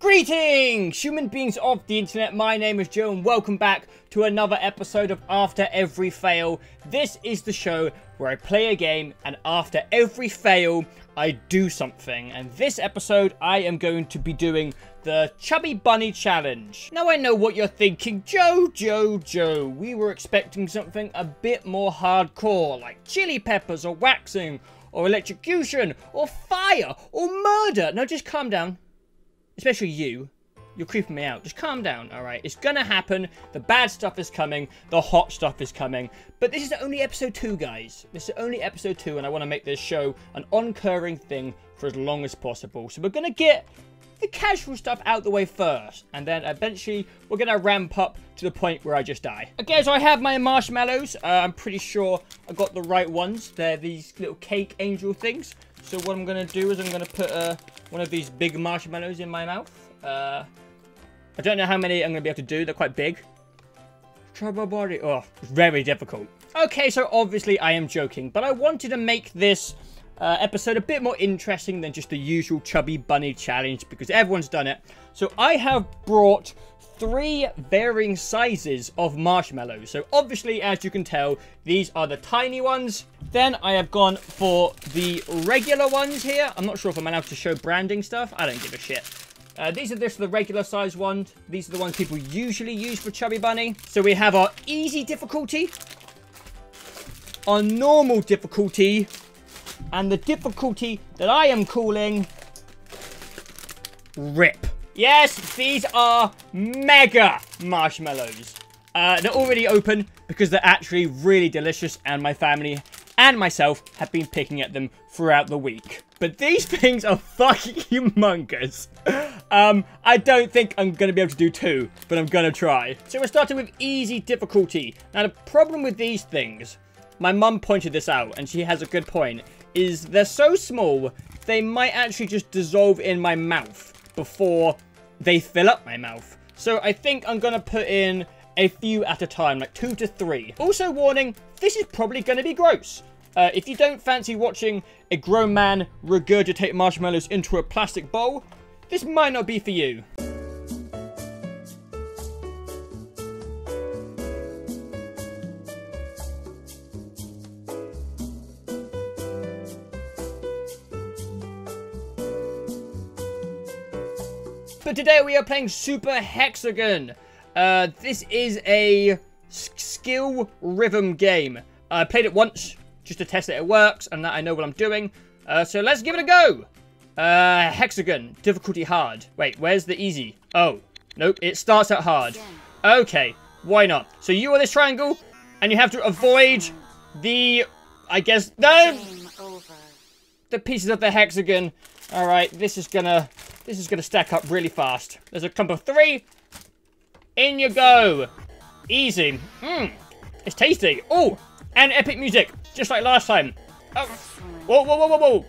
Greetings, human beings of the internet. My name is Joe and welcome back to another episode of After Every Fail. This is the show where I play a game and after every fail, I do something. And this episode, I am going to be doing the Chubby Bunny Challenge. Now I know what you're thinking. Joe. We were expecting something a bit more hardcore, like chili peppers or waxing or electrocution or fire or murder. No, just calm down. Especially you. You're creeping me out. Just calm down, all right? It's gonna happen. The bad stuff is coming. The hot stuff is coming. But this is only episode 2, guys. This is only episode 2, and I want to make this show an oncurring thing for as long as possible. So we're gonna get the casual stuff out the way first, and then eventually we're gonna ramp up to the point where I just die. Okay, so I have my marshmallows. I'm pretty sure I got the right ones. They're these little cake angel things. So what I'm gonna do is I'm gonna put one of these big marshmallows in my mouth. I don't know how many I'm going to be able to do. They're quite big. Trouble body. Oh, very difficult. Okay, so obviously I am joking. But I wanted to make this episode a bit more interesting than just the usual Chubby Bunny Challenge. Because everyone's done it. So I have brought 3 varying sizes of marshmallows. So obviously, as you can tell, these are the tiny ones. Then I have gone for the regular ones here. I'm not sure if I'm allowed to show branding stuff. I don't give a shit. These are just the regular size ones. These are the ones people usually use for Chubby Bunny. So we have our easy difficulty, our normal difficulty, and the difficulty that I am calling RIP. Yes, these are mega marshmallows. They're already open because they're actually really delicious, and my family and myself have been picking at them throughout the week. But these things are fucking humongous. I don't think I'm going to be able to do 2, but I'm going to try. So we're starting with easy difficulty. Now, the problem with these things, my mum pointed this out, and she has a good point, is they're so small, they might actually just dissolve in my mouth before they fill up my mouth. So I think I'm going to put in a few at a time, like 2 to 3. Also, warning, this is probably going to be gross. If you don't fancy watching a grown man regurgitate marshmallows into a plastic bowl, this might not be for you. But today we are playing Super Hexagon. This is a skill rhythm game. I played it once, just to test that it works and that I know what I'm doing. So let's give it a go. Hexagon, difficulty hard. Wait, where's the easy? Oh, nope, it starts at hard. Okay, why not? So you are this triangle, and you have to avoid the, I guess, the pieces of the hexagon. All right, this is gonna stack up really fast. There's a clump of 3. In you go. Easy. It's tasty. Oh, and epic music. Just like last time. Oh. Whoa, whoa, whoa, whoa, whoa.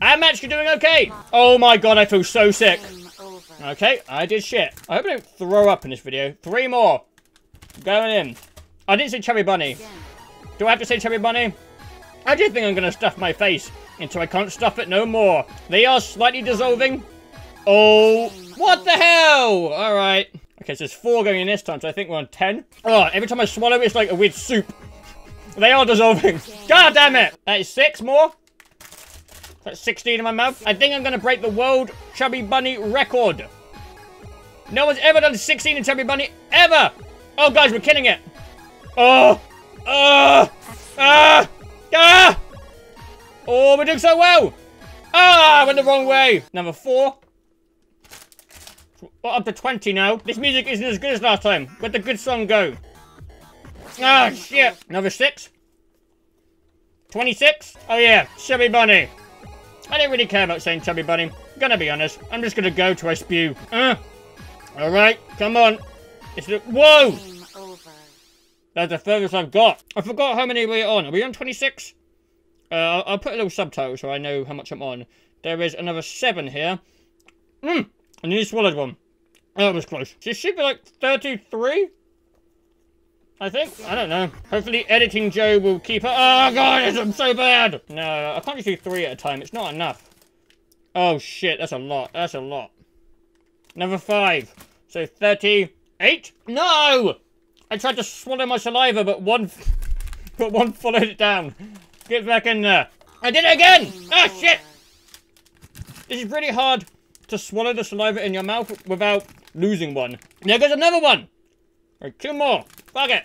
I'm actually doing okay. Oh my god, I feel so sick. Okay, I did shit. I hope I don't throw up in this video. 3 more. Going in. I didn't say Chubby Bunny. Do I have to say Chubby Bunny? I do think I'm going to stuff my face until I can't stuff it no more. They are slightly dissolving. Oh, what the hell? All right. Okay, so there's 4 going in this time, so I think we're on 10. Oh, every time I swallow, it's like a weird soup. They are dissolving. God damn it. That is 6 more. That's 16 in my mouth. I think I'm going to break the world Chubby Bunny record. No one's ever done 16 in Chubby Bunny. Ever. Oh, guys, we're killing it. Oh. Oh, we're doing so well. Ah, I went the wrong way. Number 4. We're up to 20 now. This music isn't as good as last time. Where'd the good song go? Oh, shit. Another 6. 26. Oh, yeah. Chubby Bunny. I don't really care about saying Chubby Bunny. I'm gonna be honest. I'm just gonna go till I spew. All right. Come on. Whoa! That's the furthest I've got. I forgot how many we're on. Are we on 26? I'll put a little subtitle so I know how much I'm on. There is another 7 here. I nearly swallowed one. Oh, that was close. So it should be like 33? I think? I don't know. Hopefully editing Joe will keep her— oh god, I'm so bad! No, I can't just do 3 at a time, it's not enough. Oh shit, that's a lot, that's a lot. Another 5. So 38? No! I tried to swallow my saliva, but one followed it down. Get back in there. I did it again! Ah, shit! This is really hard to swallow the saliva in your mouth without losing one. There goes another one! Right, 2 more. Fuck it.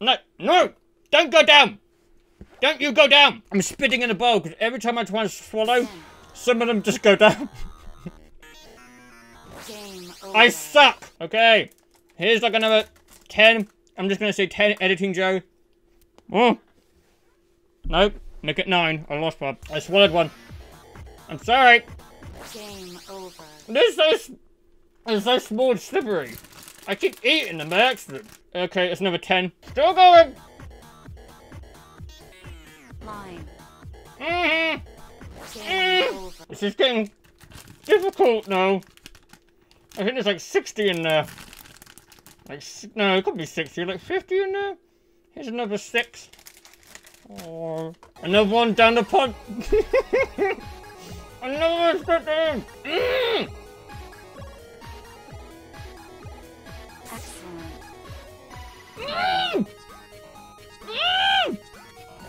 No, no! Don't go down! Don't you go down! I'm spitting in a bowl, because every time I try and swallow, some of them just go down. I suck! Okay. Here's like another 10. I'm just gonna say 10 editing Joe. Oh. Nope. Make it 9. I lost one. I swallowed one. I'm sorry. Game over. They're so small and slippery. I keep eating them by accident. Okay, that's another 10. Still going! Mine. Mm-hmm. Game over. This is getting difficult now. I think there's like 60 in there. Like, no, it could be 60, like 50 in there. Here's another 6. Oh, another one down the pod. Another one's got down. Mm. Excellent. Mm.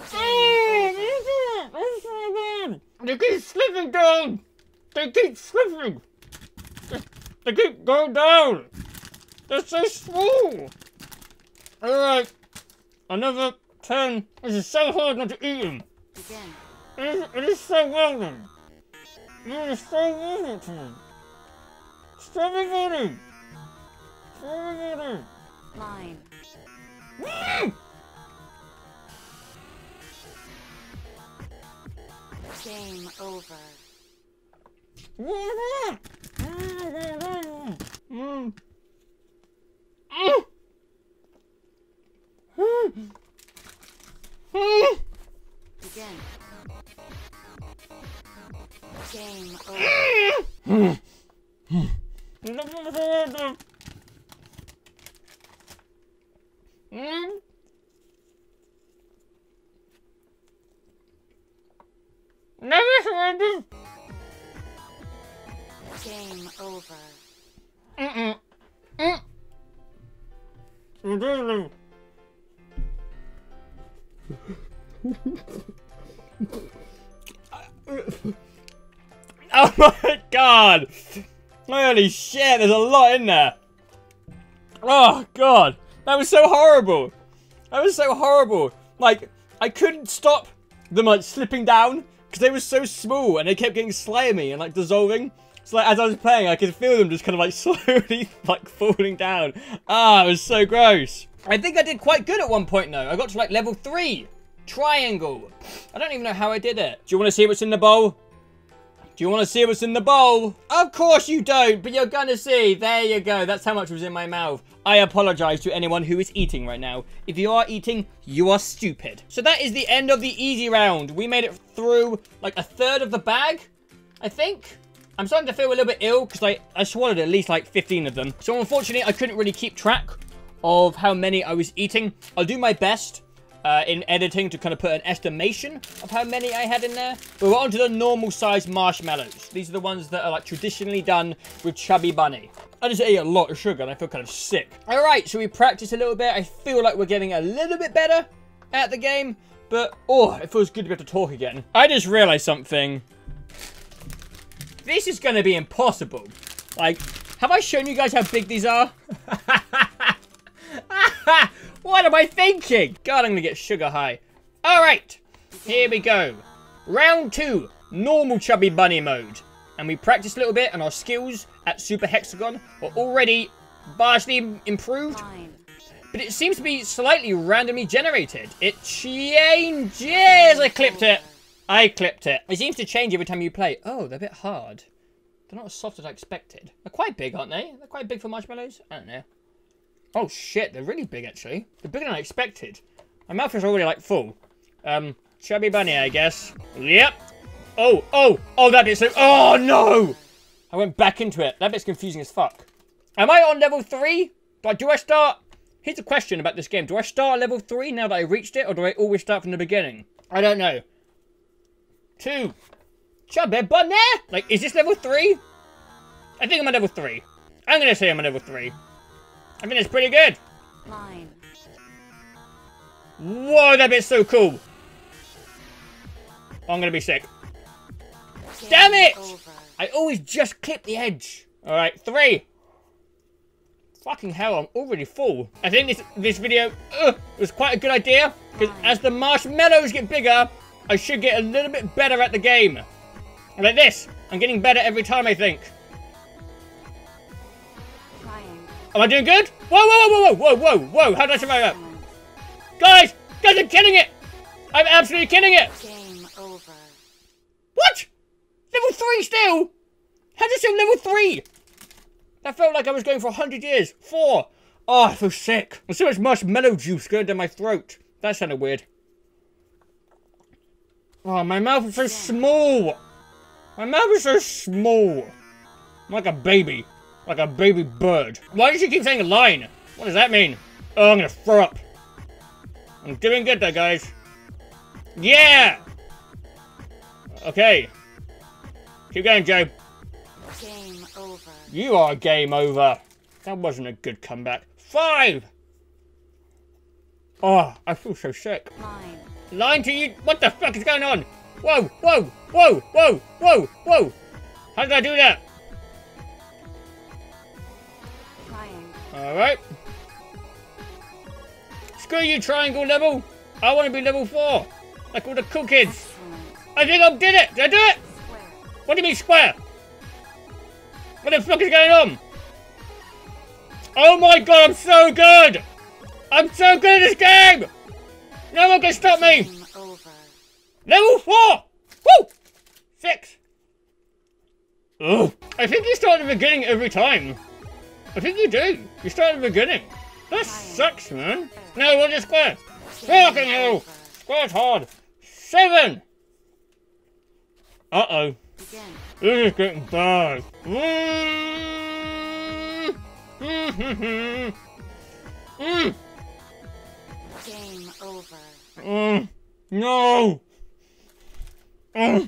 Mm. Oh, they keep slipping down. They keep slipping. They keep going down. They're so small. All right. Another 10. This is so hard not to eat them. It is so well done. It is so well done. Strawberry voodoo. Strawberry voodoo. Mine. Woo! Game over. Mm. Mm. Again. Game over. Never surrender. Game over. Mm-mm. Mm. Oh my god! Holy shit, there's a lot in there! Oh god! That was so horrible! That was so horrible! Like, I couldn't stop them like slipping down because they were so small and they kept getting slimy and like dissolving. So like, as I was playing, I could feel them just kind of like slowly like falling down. Ah, it was so gross. I think I did quite good at one point though. I got to like level 3. Triangle. I don't even know how I did it. Do you want to see what's in the bowl? Do you want to see what's in the bowl? Of course you don't, but you're gonna see. There you go. That's how much was in my mouth. I apologize to anyone who is eating right now. If you are eating, you are stupid. So that is the end of the easy round. We made it through like a third of the bag, I think. I'm starting to feel a little bit ill because I swallowed at least like 15 of them. So unfortunately, I couldn't really keep track of how many I was eating. I'll do my best in editing to kind of put an estimation of how many I had in there. But we're on to the normal size marshmallows. These are the ones that are like traditionally done with Chubby Bunny. I just ate a lot of sugar and I feel kind of sick. All right, so we practice a little bit. I feel like we're getting a little bit better at the game, but oh, it feels good to be able to talk again. I just realized something. This is gonna be impossible. Like, have I shown you guys how big these are? What am I thinking? God, I'm gonna get sugar high. All right, here we go. Round 2, normal Chubby Bunny mode. And we practice a little bit and our skills at Super Hexagon are already vastly improved. Fine. But it seems to be slightly randomly generated. It changes. I clipped it. I clipped it. It seems to change every time you play. Oh, they're a bit hard. They're not as soft as I expected. They're quite big, aren't they? They're quite big for marshmallows. I don't know. Oh shit, they're really big actually. They're bigger than I expected. My mouth is already like full. Chubby Bunny, I guess. Yep. Oh, oh, oh, that bit's so— oh no! I went back into it. That bit's confusing as fuck. Am I on level 3? But do I start... Here's a question about this game. Do I start level 3 now that I reached it, or do I always start from the beginning? I don't know. Two. Chubby bunny! Like, is this level 3? I think I'm at level 3. I'm gonna say I'm at level 3. I mean, it's pretty good. Mine. Whoa, that bit's so cool. Oh, I'm gonna be sick. Game Damn it! Over. I always just clip the edge. Alright, 3. Fucking hell, I'm already full. I think this video was quite a good idea, because as the marshmallows get bigger, I should get a little bit better at the game. Like this. I'm getting better every time, I think. Am I doing good? Whoa, whoa, whoa, whoa, whoa, whoa, whoa. How did I survive that? Guys! Guys, I'm killing it! I'm absolutely killing it! Game over. What? Level 3 still? How did I still level 3? That felt like I was going for 100 years. 4. Oh, I feel sick. There's so much marshmallow juice going down my throat. That sounded weird. Oh, my mouth is so small. My mouth is so small. I'm like a baby. Like a baby bird. Why does she keep saying line? What does that mean? Oh, I'm gonna throw up. I'm doing good though, guys. Yeah! Okay. Keep going, Joe. Game over. You are game over. That wasn't a good comeback. 5! Oh, I feel so sick. Line. Line to you? What the fuck is going on? Whoa, whoa, whoa, whoa, whoa, whoa! How did I do that? Alright. Screw you, triangle level. I want to be level 4. Like all the cool kids. I think I did it. Did I do it? Square. What do you mean square? What the fuck is going on? Oh my god, I'm so good. I'm so good at this game. No one can stop me. Level 4. Woo. 6. Ugh. I think you start at the beginning every time. I think you do. You start at the beginning. That sucks, man. No, what is square? Fucking hell! Square's hard. 7! Uh-oh. This is getting bad. Game over. No! 8!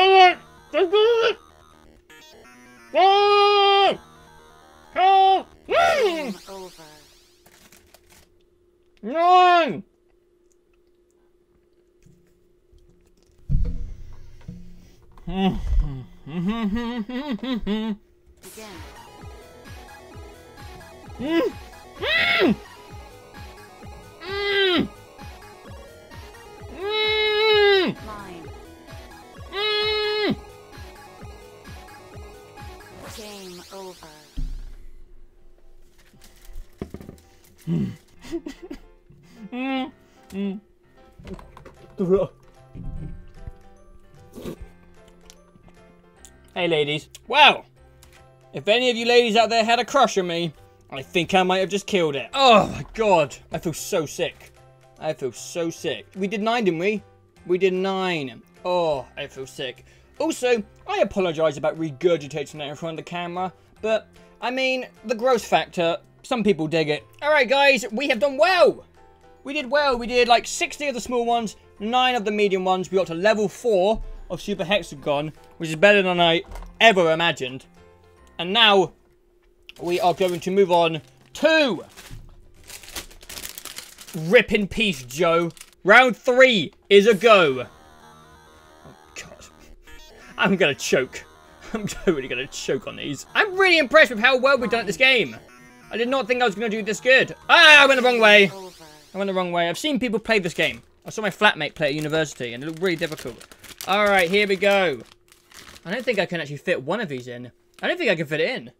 Oh my god! Whoa! Game over. 9! Again. Game over. Hey ladies. Wow. If any of you ladies out there had a crush on me, I think I might have just killed it. Oh my god. I feel so sick. I feel so sick. We did 9, didn't we? We did 9. Oh, I feel sick. Also, I apologise about regurgitating that in front of the camera, but, I mean, the growth factor, some people dig it. Alright guys, we have done well! We did well, we did like 60 of the small ones, 9 of the medium ones, we got to level 4 of Super Hexagon, which is better than I ever imagined. And now, we are going to move on to... Rip in peace, Joe. Round 3 is a go. I'm gonna choke. I'm totally gonna choke on these. I'm really impressed with how well we've done at this game. I did not think I was gonna do this good. Ah, I went the wrong way. I went the wrong way. I've seen people play this game. I saw my flatmate play at university and it looked really difficult. Alright, here we go. I don't think I can actually fit one of these in. I don't think I can fit it in.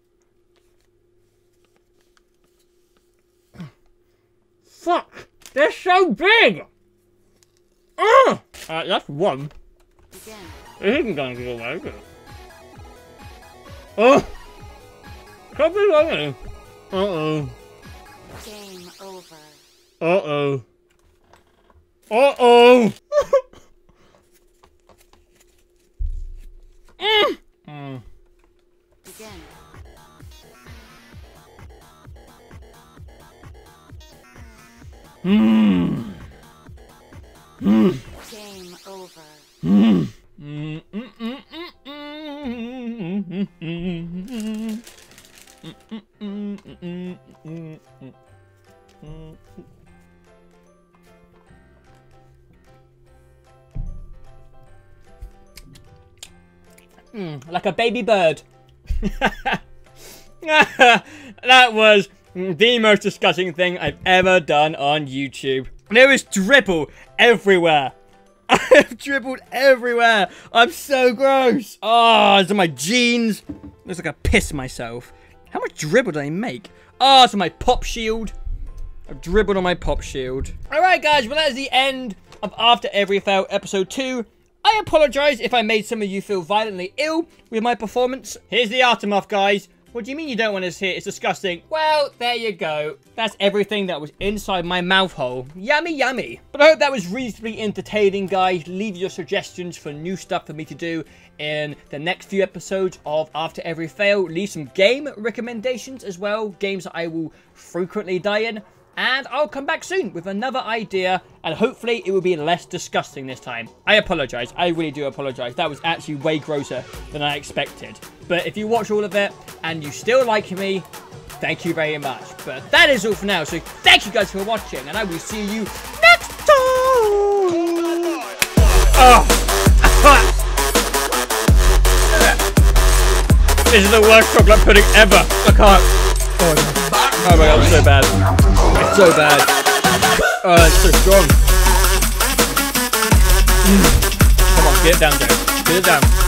Fuck! They're so big! Ugh! Alright, that's one. Yeah. It isn't going to go away, is it? Oh! Can't be running! Uh-oh. Game over. Uh-oh. Uh-oh! Again. Game over. Like a baby bird. That was the most disgusting thing I've ever done on YouTube. There is dribble everywhere. I have dribbled everywhere. I'm so gross. Oh, it's on my jeans. Looks like I pissed myself. How much dribble did I make? Oh, it's on my pop shield. I've dribbled on my pop shield. Alright guys, well that is the end of After Every Fail episode 2. I apologise if I made some of you feel violently ill with my performance. Here's the aftermath, guys. What do you mean you don't want us here? It's disgusting. Well, there you go. That's everything that was inside my mouth hole. Yummy, yummy. But I hope that was reasonably entertaining, guys. Leave your suggestions for new stuff for me to do in the next few episodes of After Every Fail. Leave some game recommendations as well. Games that I will frequently die in. And I'll come back soon with another idea, and hopefully it will be less disgusting this time. I apologise. I really do apologise. That was actually way grosser than I expected. But if you watch all of it and you still like me, thank you very much. But that is all for now. So thank you guys for watching, and I will see you next time. Oh. This is the worst chocolate pudding ever. I can't. Oh my god, it's so bad. It's so bad. Oh, it's so strong. Come on, get it down, Joe. Get it down.